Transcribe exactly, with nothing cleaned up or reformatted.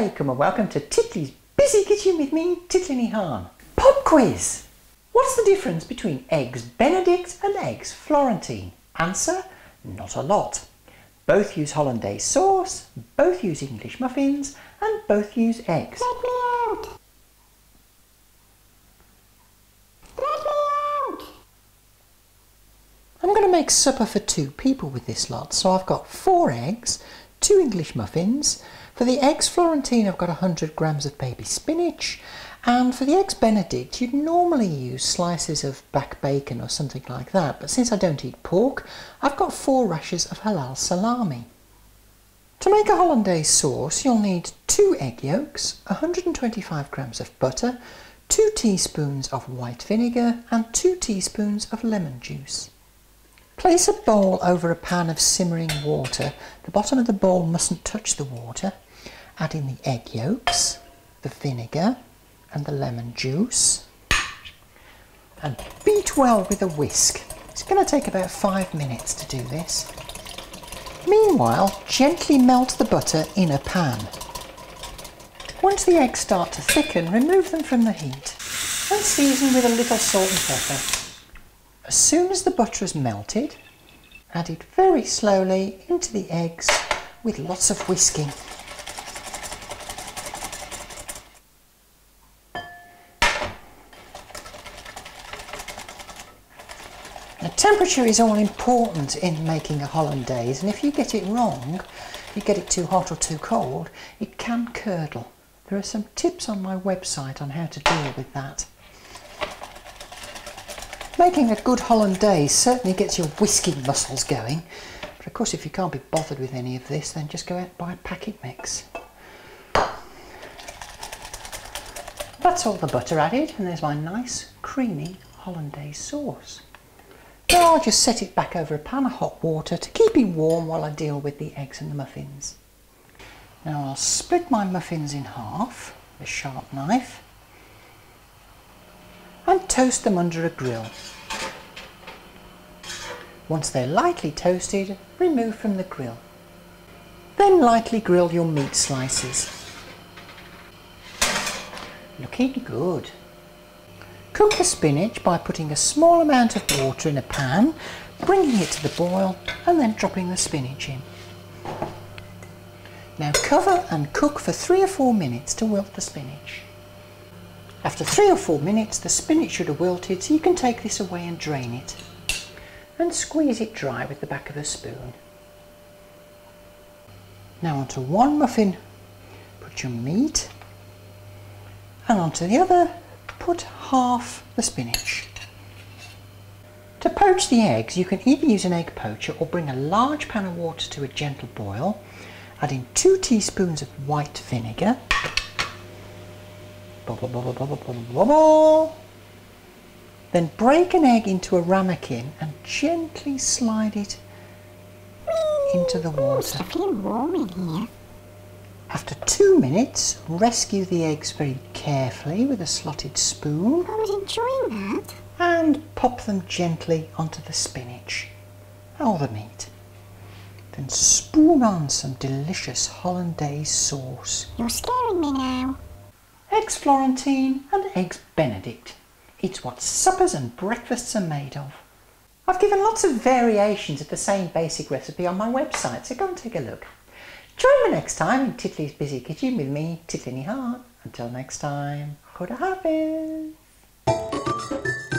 alaikum and welcome to Titli's Busy Kitchen with me, Titli Nihan. Pop quiz! What's the difference between Eggs Benedict and Eggs Florentine? Answer, not a lot. Both use Hollandaise sauce, both use English muffins and both use eggs. Let me out! Let me out! I'm going to make supper for two people with this lot, so I've got four eggs, two English muffins. For the Eggs Florentine I've got one hundred grams of baby spinach, and for the Eggs Benedict you'd normally use slices of back bacon or something like that, but since I don't eat pork I've got four rashers of halal salami. To make a Hollandaise sauce you'll need two egg yolks, one hundred twenty-five grams of butter, two teaspoons of white vinegar and two teaspoons of lemon juice. Place a bowl over a pan of simmering water. The bottom of the bowl mustn't touch the water. Add in the egg yolks, the vinegar and the lemon juice and beat well with a whisk. It's going to take about five minutes to do this. Meanwhile, gently melt the butter in a pan. Once the eggs start to thicken, remove them from the heat and season with a little salt and pepper. As soon as the butter is melted, add it very slowly into the eggs with lots of whisking. Now, temperature is all important in making a Hollandaise, and if you get it wrong, you get it too hot or too cold, it can curdle. There are some tips on my website on how to deal with that. Making a good Hollandaise certainly gets your whisking muscles going, but of course if you can't be bothered with any of this then just go out and buy a packet mix. That's all the butter added, and there's my nice creamy Hollandaise sauce. Now I'll just set it back over a pan of hot water to keep it warm while I deal with the eggs and the muffins. Now I'll split my muffins in half with a sharp knife and toast them under a grill. Once they're lightly toasted, remove from the grill. Then lightly grill your meat slices. Looking good. Cook the spinach by putting a small amount of water in a pan, bringing it to the boil and then dropping the spinach in. Now cover and cook for three or four minutes to wilt the spinach. After three or four minutes the spinach should have wilted, so you can take this away and drain it and squeeze it dry with the back of a spoon. Now onto one muffin put your meat, and onto the other put half the spinach. To poach the eggs you can either use an egg poacher or bring a large pan of water to a gentle boil, add in two teaspoons of white vinegar, then break an egg into a ramekin and gently slide it into the water. After two minutes, rescue the eggs very carefully with a slotted spoon and pop them gently onto the spinach or the meat. Then spoon on some delicious Hollandaise sauce. You're scaring me now. Eggs Florentine and Eggs Benedict. It's what suppers and breakfasts are made of. I've given lots of variations of the same basic recipe on my website, so go and take a look. Join me next time in Titli's Busy Kitchen with me, Titli Nihan. Until next time, Khuda Hafiz.